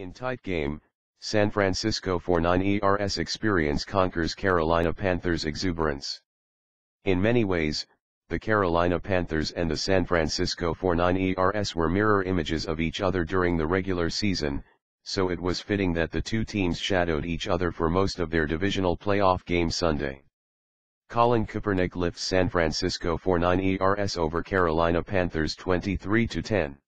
In tight game, San Francisco 49ers experience conquers Carolina Panthers exuberance. In many ways, the Carolina Panthers and the San Francisco 49ers were mirror images of each other during the regular season, so it was fitting that the two teams shadowed each other for most of their divisional playoff game Sunday. Colin Kaepernick lifts San Francisco 49ers over Carolina Panthers 23-10.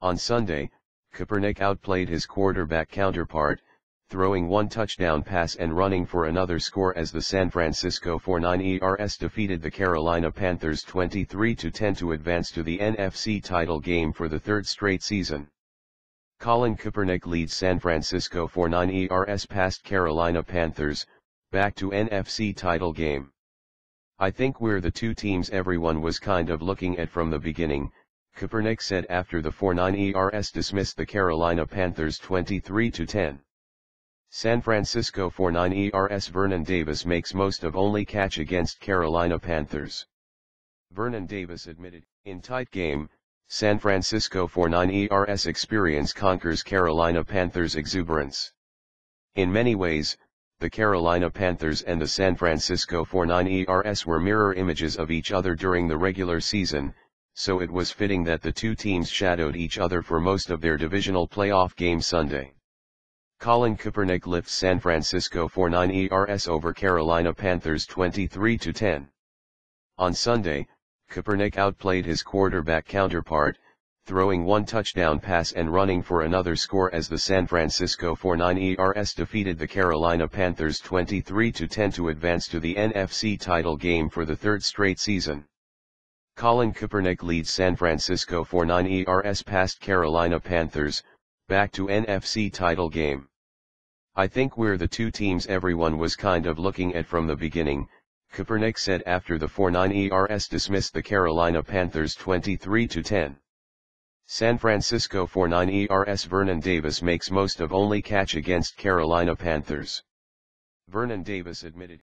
On Sunday, Kaepernick outplayed his quarterback counterpart, throwing one touchdown pass and running for another score as the San Francisco 49ers defeated the Carolina Panthers 23-10 to advance to the NFC title game for the third straight season. Colin Kaepernick leads San Francisco 49ers past Carolina Panthers, back to NFC title game. "I think we're the two teams everyone was kind of looking at from the beginning," Kaepernick said after the 49ers dismissed the Carolina Panthers 23-10. San Francisco 49ers Vernon Davis makes most of only catch against Carolina Panthers. Vernon Davis admitted, "In tight game, San Francisco 49ers experience conquers Carolina Panthers exuberance. In many ways, the Carolina Panthers and the San Francisco 49ers were mirror images of each other during the regular season, so it was fitting that the two teams shadowed each other for most of their divisional playoff game Sunday." Colin Kaepernick lifts San Francisco 49ers over Carolina Panthers 23-10. On Sunday, Kaepernick outplayed his quarterback counterpart, throwing one touchdown pass and running for another score as the San Francisco 49ers defeated the Carolina Panthers 23-10 to advance to the NFC title game for the third straight season. Colin Kaepernick leads San Francisco 49ers past Carolina Panthers, back to NFC title game. "I think we're the two teams everyone was kind of looking at from the beginning," Kaepernick said after the 49ers dismissed the Carolina Panthers 23-10. San Francisco 49ers Vernon Davis makes most of only catch against Carolina Panthers. Vernon Davis admitted,